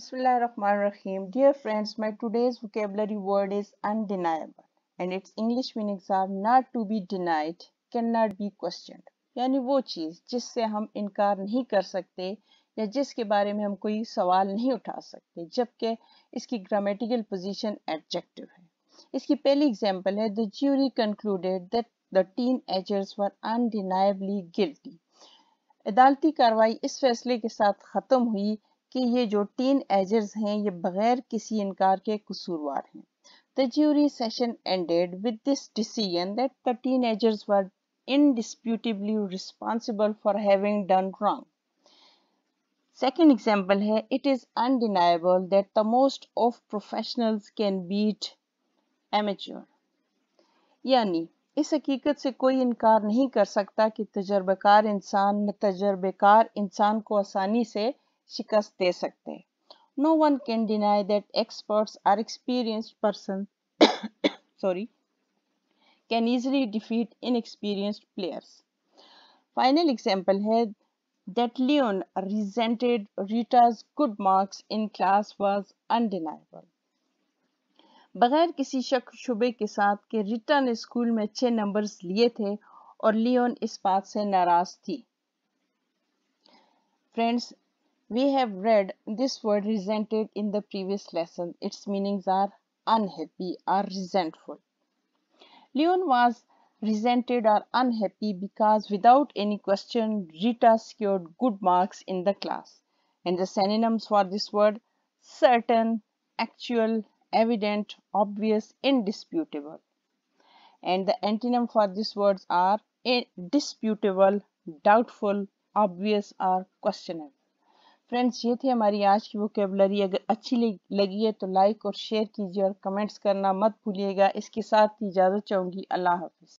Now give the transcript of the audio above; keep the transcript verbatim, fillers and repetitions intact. Bismillahirrahmanirrahim. Dear friends, my today's vocabulary word is undeniable, and its English meanings are not to be denied, cannot be questioned. यानी वो चीज़ जिससे हम इनकार नहीं कर सकते या जिसके बारे में हम कोई सवाल नहीं उठा सकते, जबकि इसकी ग्रामेटिकल पोजीशन एडजेक्टिव है. इसकी पहली एग्जाम्पल है the jury concluded that the teenagers were undeniably guilty. अदालती कार्रवाई इस फैसले के साथ खत्म हुई कि ये जो टीन एजर्स हैं ये बगैर किसी इनकार के कसूरवार हैं. The jury session ended with this decision that the teenagers were indisputably responsible for having done wrong. Second example है, it is undeniable that the most of professionals can beat amateur. यानी इस हकीकत से कोई इनकार नहीं कर सकता कि तजर्बेकार इंसान न तजर्बेकार इंसान को आसानी से शिकस्त दे सकते हैं. No one can deny that experts or experienced person sorry can easily defeat inexperienced players. Final example है that Leon resented Rita's good marks in class was undeniable. बगैर किसी शक शुबे के साथ कि रीटा ने स्कूल में अच्छे नंबर्स लिए थे और लियोन इस बात से नाराज थी. Friends, we have read this word resented in the previous lesson. Its meanings are unhappy or resentful. Leon was resented or unhappy because without any question, Rita secured good marks in the class. And the synonyms for this word, certain, actual, evident, obvious, indisputable. And the antonym for these words are disputable, doubtful, obvious or questionable. Friends, ये थे हमारी आज की vocabulary. अगर अच्छी लगी है तो लाइक और शेयर कीजिए और कमेंट्स करना मत भूलिएगा. इसके साथ ही इजाज़त चाहूँगी. अल्लाह हाफिज़.